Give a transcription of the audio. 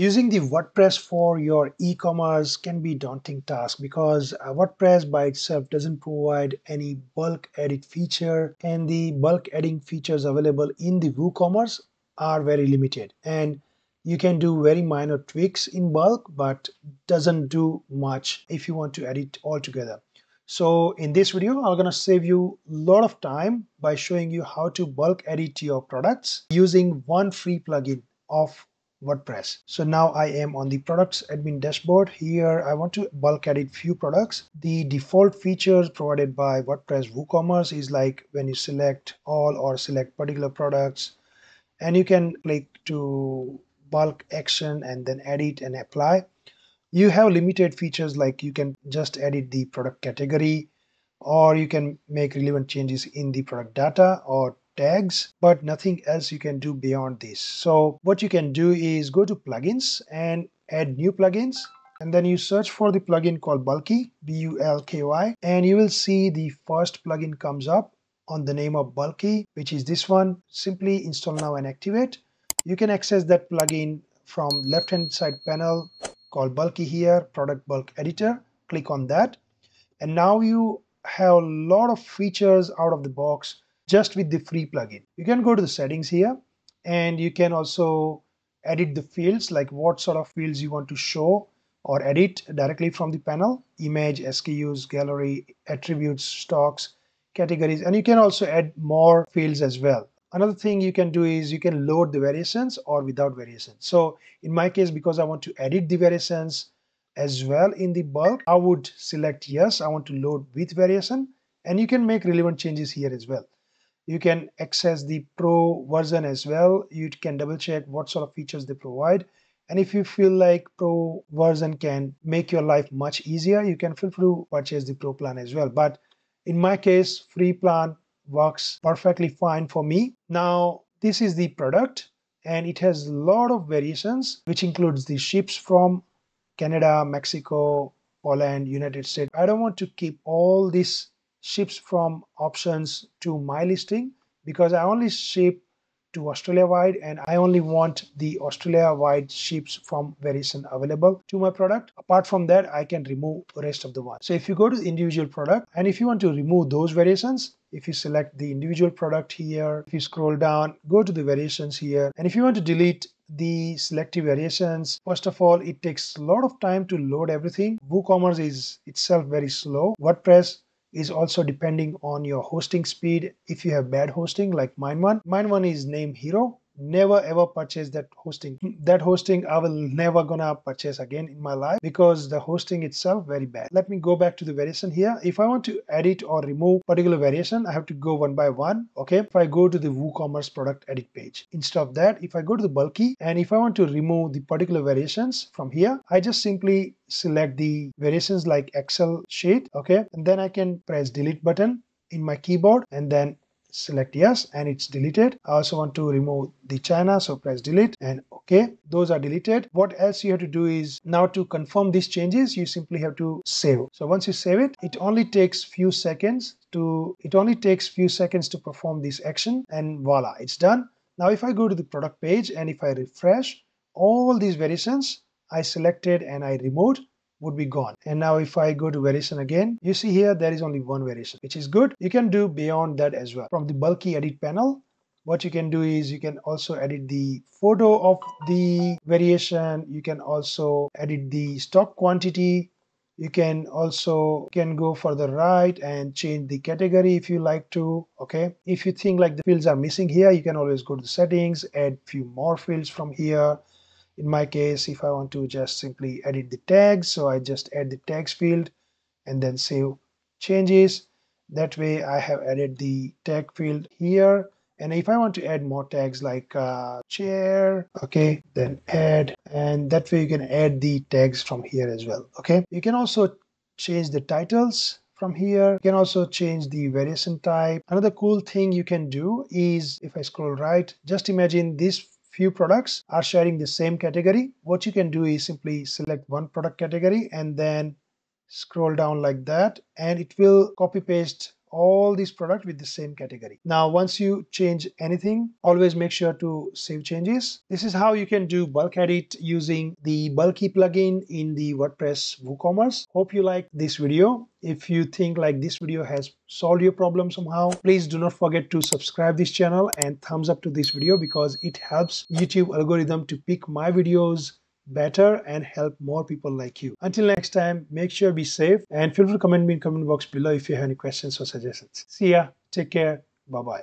Using the WordPress for your e-commerce can be a daunting task because WordPress by itself doesn't provide any bulk edit feature, and the bulk editing features available in the WooCommerce are very limited. And you can do very minor tweaks in bulk, but doesn't do much if you want to edit altogether. So in this video, I'm gonna save you a lot of time by showing you how to bulk edit your products using one free plugin of WordPress. So now I am on the products admin dashboard. Here I want to bulk edit few products. The default features provided by WordPress WooCommerce is like when you select all or select particular products, and you can click to bulk action and then edit and apply. You have limited features like you can just edit the product category, or you can make relevant changes in the product data or tags, but nothing else you can do beyond this. So what you can do is go to plugins and add new plugins, and then you search for the plugin called Bulky, B-U-L-K-Y, and you will see the first plugin comes up on the name of Bulky, which is this one. Simply install now and activate. You can access that plugin from left hand side panel called Bulky here, product bulk editor. Click on that, and now you have a lot of features out of the box just with the free plugin. You can go to the settings here, and you can also edit the fields, like what sort of fields you want to show or edit directly from the panel: image, SKUs, gallery, attributes, stocks, categories, and you can also add more fields as well. Another thing you can do is you can load the variations or without variations. So in my case, because I want to edit the variations as well in the bulk, I would select yes, I want to load with variation, and you can make relevant changes here as well. You can access the pro version as well. You can double check what sort of features they provide, and if you feel like pro version can make your life much easier, you can feel free to purchase the pro plan as well. But in my case, free plan works perfectly fine for me. Now this is the product, and it has a lot of variations, which includes the ships from Canada, Mexico, Poland, United States. I don't want to keep all these ships from options to my listing because I only ship to Australia wide, and I only want the Australia wide ships from variation available to my product. Apart from that, I can remove the rest of the ones. So if you go to the individual product, and if you want to remove those variations, if you select the individual product here, if you scroll down, go to the variations here, and if you want to delete the selective variations, first of all, it takes a lot of time to load everything. WooCommerce is itself very slow. WordPress is also depending on your hosting speed. If you have bad hosting like mine one is Name Hero. Never ever purchase that hosting. That hosting I will never gonna purchase again in my life because the hosting itself very bad. Let me go back to the variation here. If I want to edit or remove particular variation, I have to go one by one. Okay, if I go to the WooCommerce product edit page, instead of that, if I go to the Bulky, and if I want to remove the particular variations from here, I just simply select the variations like Excel sheet, okay, and then I can press delete button in my keyboard and then select yes, and it's deleted. I also want to remove the China, so press delete and okay, those are deleted. What else you have to do is, now to confirm these changes, you simply have to save. So once you save it, it only takes few seconds to perform this action, and voila, it's done. Now if I go to the product page and if I refresh, all these variations I selected and I removed would be gone. And now if I go to variation again, you see here there is only one variation, which is good. You can do beyond that as well. From the Bulky edit panel, what you can do is you can also edit the photo of the variation. You can also edit the stock quantity. You can also go further right and change the category if you like to. Okay, if you think like the fields are missing here, you can always go to the settings, add few more fields from here. In my case, if I want to just simply edit the tags, so I just add the tags field and then save changes. That way I have added the tag field here. And if I want to add more tags like chair, okay, then add, and that way you can add the tags from here as well. Okay, you can also change the titles from here. You can also change the variation type. Another cool thing you can do is, if I scroll right, just imagine this few products are sharing the same category. What you can do is simply select one product category and then scroll down like that, and it will copy paste all these products with the same category. Now, once you change anything, always make sure to save changes. This is how you can do bulk edit using the Bulky plugin in the WordPress WooCommerce. Hope you like this video. If you think like this video has solved your problem somehow, please do not forget to subscribe this channel and thumbs up to this video, because it helps YouTube algorithm to pick my videos better and help more people like you. Until next time, make sure be safe and feel free to comment me in comment box below if you have any questions or suggestions. See ya, take care, bye bye.